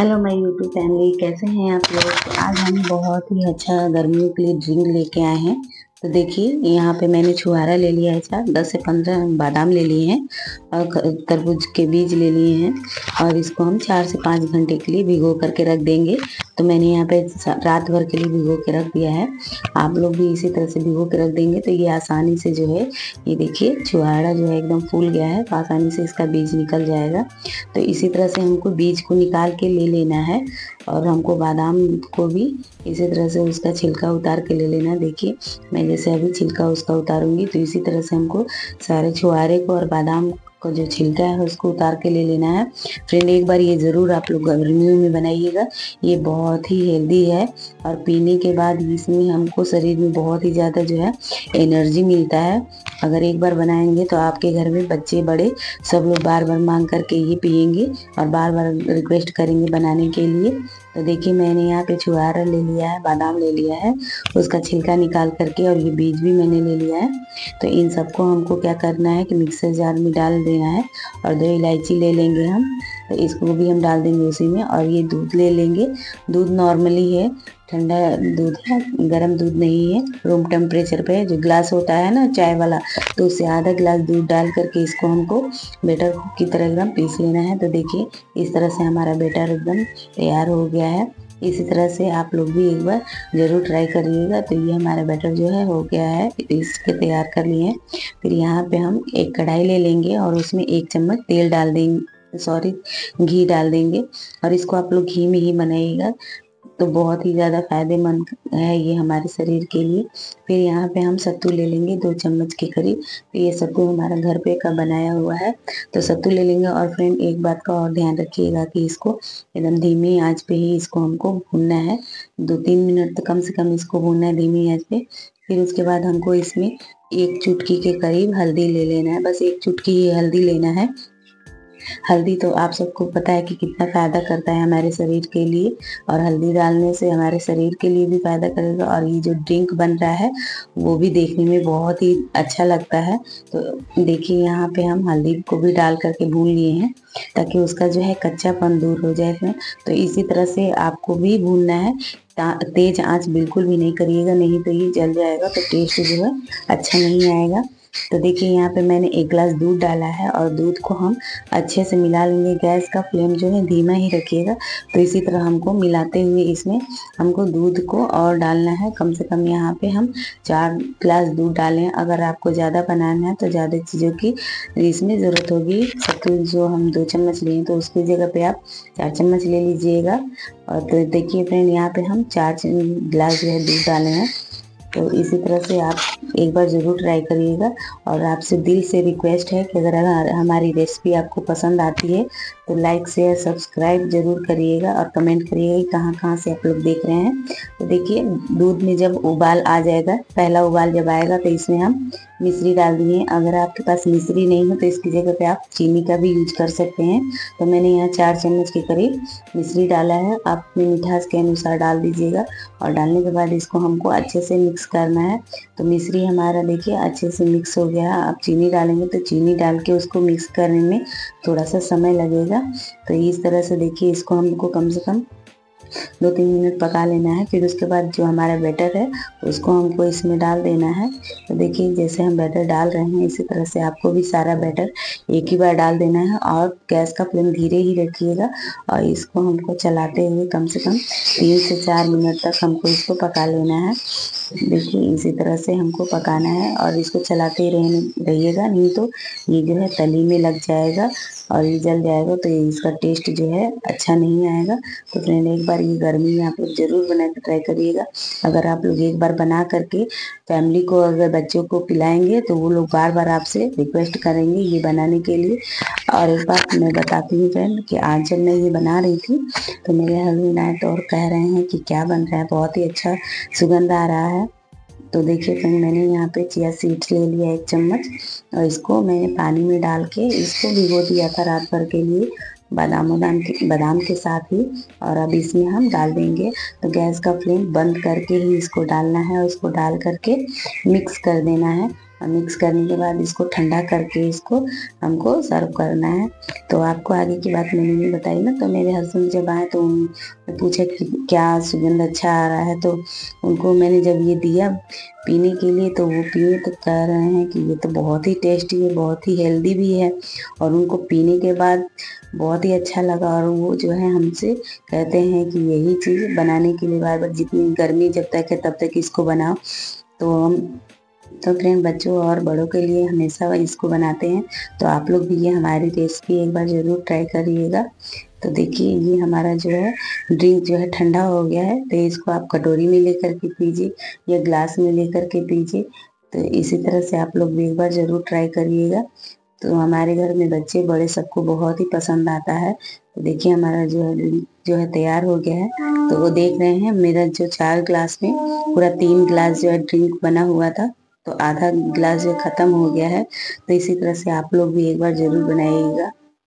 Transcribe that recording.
Hello my YouTube family, कैसे हैं आप लोग। तो आज हम बहुत ही अच्छा गर्मियों के लिए ड्रिंक लेके आए हैं। तो देखिए यहाँ पे मैंने छुहारा ले लिया है, 10 से 15 बादाम ले लिए हैं और तरबूज के बीज ले लिए हैं और इसको हम 4 से 5 घंटे के लिए भिगो करके रख देंगे। तो मैंने यहाँ पे रात भर के लिए भिगो के रख दिया है। आप लोग भी इसी तरह से भिगो के रख देंगे तो ये आसानी से जो है, ये देखिए छुहारा जो है एकदम फूल गया है तो आसानी से इसका बीज निकल जाएगा। तो इसी तरह से हमको बीज को निकाल के ले लेना है और हमको बादाम को भी इसी तरह से उसका छिलका उतार के ले लेना। देखिए मैं जैसे अभी छिलका उसका उतारूंगी तो इसी तरह से हमको सारे छुहारे को और बादाम को जो छिलका है उसको उतार के ले लेना है। फ्रेंड, एक बार ये ज़रूर आप लोग गर्मियों में बनाइएगा, ये बहुत ही हेल्दी है और पीने के बाद इसमें हमको शरीर में बहुत ही ज़्यादा जो है एनर्जी मिलता है। अगर एक बार बनाएंगे तो आपके घर में बच्चे बड़े सब लोग बार बार मांग करके ये पिएंगे और बार बार रिक्वेस्ट करेंगे बनाने के लिए। तो देखिए मैंने यहाँ पे छुहारा ले लिया है, बादाम ले लिया है, उसका छिलका निकाल करके और ये बीज भी मैंने ले लिया है। तो इन सबको हमको क्या करना है कि मिक्सर जार में डाल देना है और 2 इलायची ले लेंगे हम, तो इसको भी हम डाल देंगे उसी में। और ये दूध ले लेंगे, दूध नॉर्मली है, ठंडा दूध है, गर्म दूध नहीं है, रूम टेम्परेचर पे जो ग्लास होता है ना चाय वाला, तो उससे आधा ग्लास दूध डाल करके इसको हमको बेटर की तरह एकदम पीस लेना है। तो देखिए इस तरह से हमारा बेटर एकदम तैयार हो गया है। इसी तरह से आप लोग भी एक बार ज़रूर ट्राई करिएगा। तो ये हमारा बैटर जो है हो गया है, इसके तैयार कर लिए हैं। फिर यहाँ पे हम एक कढ़ाई ले लेंगे और उसमें 1 चम्मच तेल डाल देंगे, सॉरी घी डाल देंगे और इसको आप लोग घी में ही बनाइएगा तो बहुत ही ज़्यादा फायदेमंद है ये हमारे शरीर के लिए। फिर यहाँ पे हम सत्तू ले लेंगे 2 चम्मच के करीब। तो ये सत्तू हमारा घर पे का बनाया हुआ है तो सत्तू ले लेंगे। और फ्रेंड एक बात का और ध्यान रखिएगा कि इसको एकदम धीमी आंच पे ही इसको हमको भूनना है, 2-3 मिनट तक कम से कम इसको भूनना है धीमी आंच पे। फिर उसके बाद हमको इसमें 1 चुटकी के करीब हल्दी ले लेना है, बस 1 चुटकी ही हल्दी लेना है। हल्दी तो आप सबको पता है कि कितना फ़ायदा करता है हमारे शरीर के लिए और हल्दी डालने से हमारे शरीर के लिए भी फ़ायदा करेगा और ये जो ड्रिंक बन रहा है वो भी देखने में बहुत ही अच्छा लगता है। तो देखिए यहाँ पे हम हल्दी को भी डाल करके भून लिए हैं ताकि उसका जो है कच्चापन दूर हो जाए इसमें। तो इसी तरह से आपको भी भूनना है, तेज़ आँच बिल्कुल भी नहीं करिएगा, नहीं तो ये जल जाएगा तो टेस्ट जो है अच्छा नहीं आएगा। तो देखिए यहाँ पे मैंने 1 ग्लास दूध डाला है और दूध को हम अच्छे से मिला लेंगे। गैस का फ्लेम जो है धीमा ही रखिएगा। तो इसी तरह हमको मिलाते हुए इसमें हमको दूध को और डालना है, कम से कम यहाँ पे हम 4 ग्लास दूध डालें। अगर आपको ज़्यादा बनाना है तो ज़्यादा चीज़ों की इसमें ज़रूरत होगी। सत्तू जो हम 2 चम्मच लें तो उसकी जगह पर आप 4 चम्मच ले लीजिएगा। और तो देखिए फ्रेंड यहाँ पर हम 4 ग्लास जो है दूध डाले हैं। तो इसी तरह से आप एक बार ज़रूर ट्राई करिएगा और आपसे दिल से रिक्वेस्ट है कि अगर हमारी रेसिपी आपको पसंद आती है तो लाइक शेयर सब्सक्राइब ज़रूर करिएगा और कमेंट करिएगा कहाँ कहाँ से आप लोग देख रहे हैं। तो देखिए दूध में जब उबाल आ जाएगा, पहला उबाल जब आएगा तो इसमें हम मिश्री डाल दिए। अगर आपके पास मिश्री नहीं हो तो इसकी जगह पे आप चीनी का भी यूज कर सकते हैं। तो मैंने यहाँ 4 चम्मच के करीब मिश्री डाला है, आप अपनी मिठास के अनुसार डाल दीजिएगा। और डालने के बाद इसको हमको अच्छे से मिक्स करना है। तो मिश्री हमारा देखिए अच्छे से मिक्स हो गया। आप चीनी डालेंगे तो चीनी डाल के उसको मिक्स करने में थोड़ा सा समय लगेगा। तो इस तरह से देखिए इसको हमको कम से कम 2-3 मिनट पका लेना है। फिर उसके बाद जो हमारा बैटर है उसको हमको इसमें डाल देना है। तो देखिए जैसे हम बैटर डाल रहे हैं इसी तरह से आपको भी सारा बैटर एक ही बार डाल देना है और गैस का फ्लेम धीरे ही रखिएगा। और इसको हमको चलाते हुए कम से कम 3 से 4 मिनट तक हमको इसको पका लेना है। देखिए इसी तरह से हमको पकाना है और इसको चलाते ही रहिएगा, नहीं तो ये जो है तली में लग जाएगा और ये जल जाएगा तो इसका टेस्ट जो है अच्छा नहीं आएगा। तो फ्रेंड एक बार ये गर्मी में आप लोग ज़रूर बना के ट्राई करिएगा। अगर आप लोग एक बार बना करके फैमिली को अगर बच्चों को पिलाएंगे तो वो लोग बार बार आपसे रिक्वेस्ट करेंगे ये बनाने के लिए। और एक बात मैं बताती हूँ फ्रेंड कि आज जब मैं ये बना रही थी तो मेरे हस्बैंड आए और कह रहे हैं कि क्या बन रहा है, बहुत ही अच्छा सुगंध आ रहा है। तो देखिए फ्रेंड मैंने यहाँ पे चिया सीड्स ले लिया 1 चम्मच और इसको मैंने पानी में डाल के इसको भिगो दिया था रात भर के लिए बादाम के साथ ही। और अब इसमें हम डाल देंगे। तो गैस का फ्लेम बंद करके ही इसको डालना है और इसको डाल करके मिक्स कर देना है। और मिक्स करने के बाद इसको ठंडा करके इसको हमको सर्व करना है। तो आपको आगे की बात मैंने नहीं बताई ना, तो मेरे हस्बैंड जब आए तो उन्होंने पूछा कि क्या सुगंध अच्छा आ रहा है, तो उनको मैंने जब ये दिया पीने के लिए तो वो पिए तो कह रहे हैं कि ये तो बहुत ही टेस्टी है, बहुत ही हेल्दी भी है, और उनको पीने के बाद बहुत ही अच्छा लगा। और वो जो है हमसे कहते हैं कि यही चीज़ बनाने के लिए बार बार, जितनी गर्मी जब तक है तब तक इसको बनाओ। तो हम तो फ्रेंड बच्चों और बड़ों के लिए हमेशा इसको बनाते हैं, तो आप लोग भी ये हमारी रेसिपी एक बार ज़रूर ट्राई करिएगा। तो देखिए ये हमारा जो है ड्रिंक जो है ठंडा हो गया है, तो इसको आप कटोरी में लेकर के पीजिए या ग्लास में लेकर के पीजिए। तो इसी तरह से आप लोग भी एक बार ज़रूर ट्राई करिएगा। तो हमारे घर में बच्चे बड़े सबको बहुत ही पसंद आता है। तो देखिए हमारा जो है तैयार हो गया है। तो वो देख रहे हैं मेरा जो 4 ग्लास में पूरा 3 ग्लास जो है ड्रिंक बना हुआ था, तो आधा ग्लास जो ख़त्म हो गया है। तो इसी तरह से आप लोग भी एक बार ज़रूर बनाइएगा।